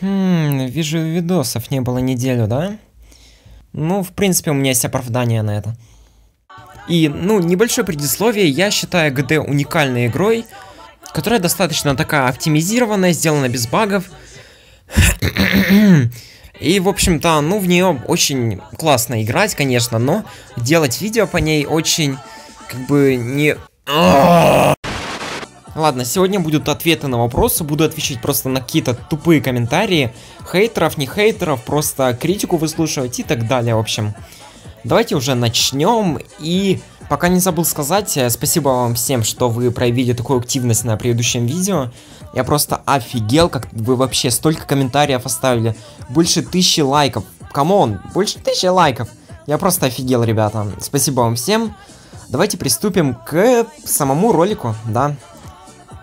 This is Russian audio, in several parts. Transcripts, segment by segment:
Вижу, видосов не было неделю, да? Ну, в принципе, у меня есть оправдание на это. И, ну, небольшое предисловие. Я считаю ГД уникальной игрой, которая достаточно такая оптимизированная, сделана без багов. И, в общем-то, ну, в нее очень классно играть, конечно, но делать видео по ней очень, как бы, не... Ладно, сегодня будут ответы на вопросы, буду отвечать просто на какие-то тупые комментарии, хейтеров, не хейтеров, просто критику выслушивать и так далее, в общем. Давайте уже начнем, и пока не забыл сказать, спасибо вам всем, что вы проявили такую активность на предыдущем видео. Я просто офигел, как вы вообще столько комментариев оставили, больше 1000 лайков, камон, больше 1000 лайков. Я просто офигел, ребята, спасибо вам всем. Давайте приступим к самому ролику, да.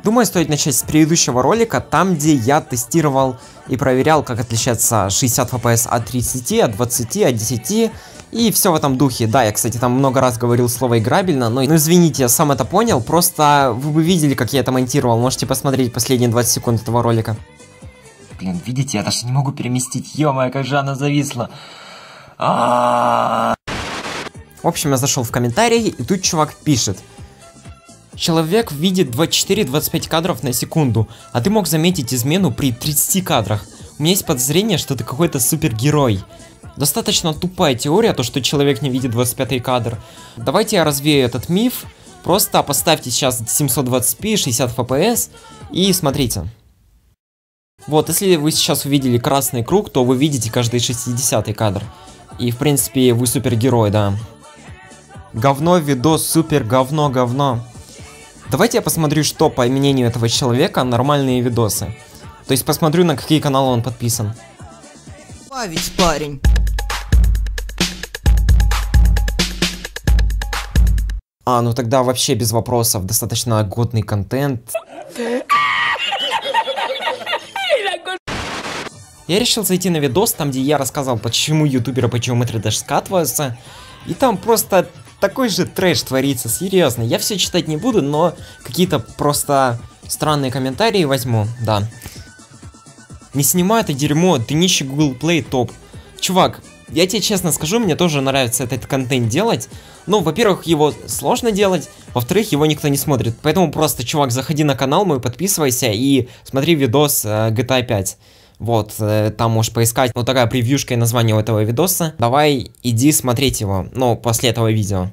Думаю, стоит начать с предыдущего ролика, там, где я тестировал и проверял, как отличается 60 FPS от 30, от 20, от 10 и все в этом духе. Да, я, кстати, там много раз говорил слово «играбельно», но извините, я сам это понял, просто вы бы видели, как я это монтировал, можете посмотреть последние 20 секунд этого ролика. Блин, видите, я даже не могу переместить, ё-моё, как же она зависла. В общем, я зашел в комментарии, и тут чувак пишет. Человек видит 24-25 кадров на секунду, а ты мог заметить измену при 30 кадрах. У меня есть подозрение, что ты какой-то супергерой. Достаточно тупая теория, то что человек не видит 25 кадр. Давайте я развею этот миф. Просто поставьте сейчас 720p, 60 fps и смотрите. Вот, если вы сейчас увидели красный круг, то вы видите каждый 60-й кадр. И в принципе вы супергерой, да. Говно, видос, супер, говно, говно. Давайте я посмотрю, что, по мнению этого человека, нормальные видосы. То есть посмотрю, на какие каналы он подписан. Павить, парень. А, ну тогда вообще без вопросов. Достаточно годный контент. Я решил зайти на видос, там, где я рассказал, почему ютуберы по Geometry Dash скатываются. И там просто... такой же трэш творится, серьезно. Я все читать не буду, но какие-то просто странные комментарии возьму, да. Не снимай это дерьмо, днище Google Play топ. Чувак, я тебе честно скажу, мне тоже нравится этот контент делать. Ну, во-первых, его сложно делать, во-вторых, его никто не смотрит. Поэтому просто, чувак, заходи на канал мой, подписывайся и смотри видос GTA 5. Вот, там можешь поискать, вот такая превьюшка и название у этого видоса. Давай, иди смотреть его, ну, после этого видео.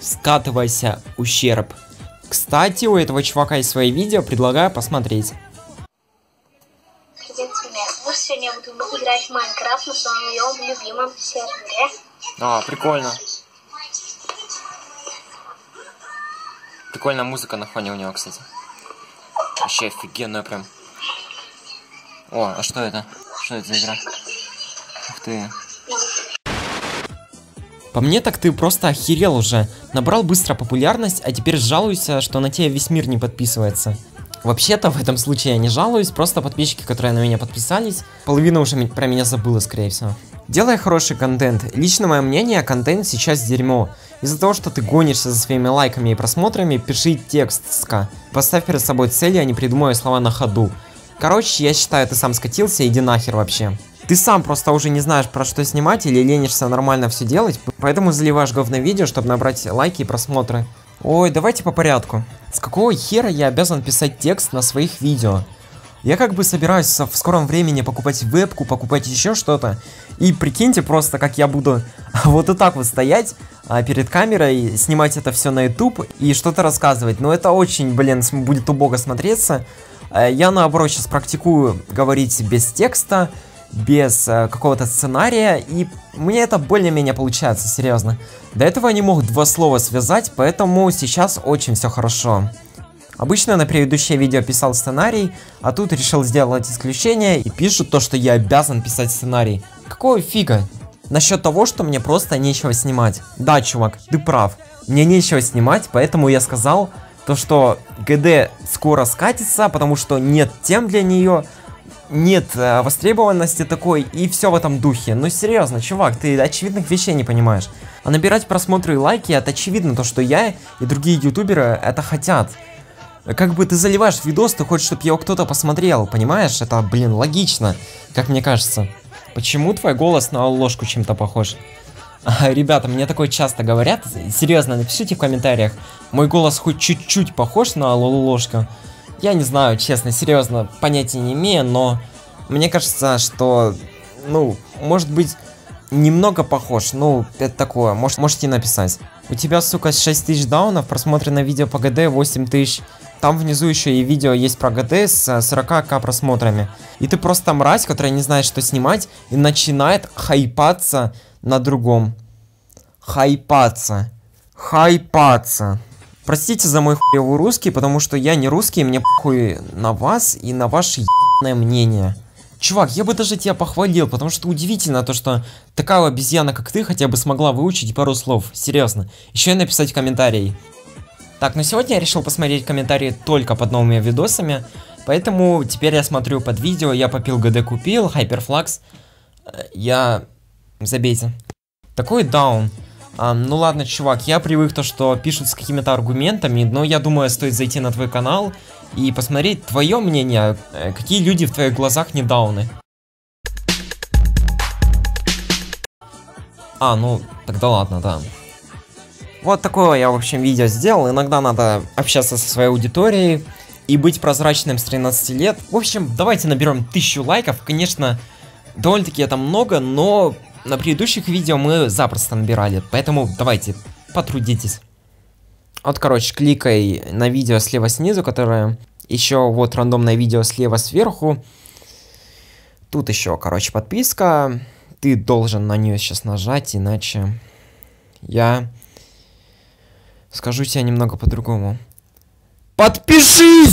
Скатывайся, ущерб. Кстати, у этого чувака есть свои видео, предлагаю посмотреть. Сегодня я буду играть в Майнкрафт на своем любимом сервере. А, прикольно. Прикольная музыка на фоне у него, кстати. Вообще офигенная прям. О, а что это? Что это за игра? Ух ты. По мне так ты просто охерел уже. Набрал быстро популярность, а теперь жалуйся, что на тебя весь мир не подписывается. Вообще-то в этом случае я не жалуюсь, просто подписчики, которые на меня подписались, половина уже про меня забыла, скорее всего. Делай хороший контент. Лично мое мнение, контент сейчас дерьмо. Из-за того, что ты гонишься за своими лайками и просмотрами, пиши текст, ска. Поставь перед собой цели, а не придумывай слова на ходу. Короче, я считаю, ты сам скатился, иди нахер вообще. Ты сам просто уже не знаешь, про что снимать, или ленишься нормально все делать, поэтому заливаешь говно видео, чтобы набрать лайки и просмотры. Ой, давайте по порядку. С какого хера я обязан писать текст на своих видео? Я как бы собираюсь в скором времени покупать вебку, покупать еще что-то. И прикиньте просто, как я буду вот так вот стоять перед камерой, снимать это все на YouTube и что-то рассказывать. Но это очень, блин, будет убого смотреться. Я наоборот сейчас практикую говорить без текста, без какого-то сценария, и мне это более-менее получается, серьезно. До этого я не мог два слова связать, поэтому сейчас очень все хорошо. Обычно на предыдущее видео писал сценарий, а тут решил сделать исключение и пишут то, что я обязан писать сценарий. Какого фига? Насчет того, что мне просто нечего снимать. Да, чувак, ты прав. Мне нечего снимать, поэтому я сказал... то, что ГД скоро скатится, потому что нет тем для нее, нет востребованности такой, и все в этом духе. Ну серьезно, чувак, ты очевидных вещей не понимаешь. А набирать просмотры и лайки, это очевидно то, что я и другие ютуберы это хотят. Как бы ты заливаешь видос, ты хочешь, чтобы его кто-то посмотрел, понимаешь? Это, блин, логично, как мне кажется. Почему твой голос на ложку чем-то похож? Ребята, мне такое часто говорят. Серьезно, напишите в комментариях, мой голос хоть чуть-чуть похож на ложку. Я не знаю, честно, серьезно, понятия не имею, но мне кажется, что, ну, может быть, немного похож, ну, это такое, можете написать. У тебя, сука, 6000 даунов, просмотрено видео по ГД 8000. Там внизу еще и видео есть про ГД с 40к просмотрами. И ты просто мразь, которая не знает, что снимать, и начинает хайпаться на другом. Хайпаться. Простите за мой хуевый русский, потому что я не русский, мне похуй на вас и на ваше ебаное мнение. Чувак, я бы даже тебя похвалил, потому что удивительно то, что такая обезьяна, как ты, хотя бы смогла выучить пару слов. Серьезно. Еще и написать комментарий. Так, ну сегодня я решил посмотреть комментарии только под новыми видосами, поэтому теперь я смотрю под видео, я попил ГД купил, Hyperflux, забейте. Такой даун. Ну ладно, чувак, я привык то, что пишут с какими-то аргументами, но я думаю, стоит зайти на твой канал и посмотреть твое мнение, какие люди в твоих глазах не дауны. Ну тогда ладно, да. Вот такое я, в общем, видео сделал. Иногда надо общаться со своей аудиторией и быть прозрачным с 13 лет. В общем, давайте наберем 1000 лайков. Конечно, довольно-таки это много, но на предыдущих видео мы запросто набирали. Поэтому давайте, потрудитесь. Вот, короче, кликай на видео слева снизу, которое еще вот рандомное видео слева сверху. Тут еще, короче, подписка. Ты должен на нее сейчас нажать, иначе я скажу тебе немного по-другому. Подпишись!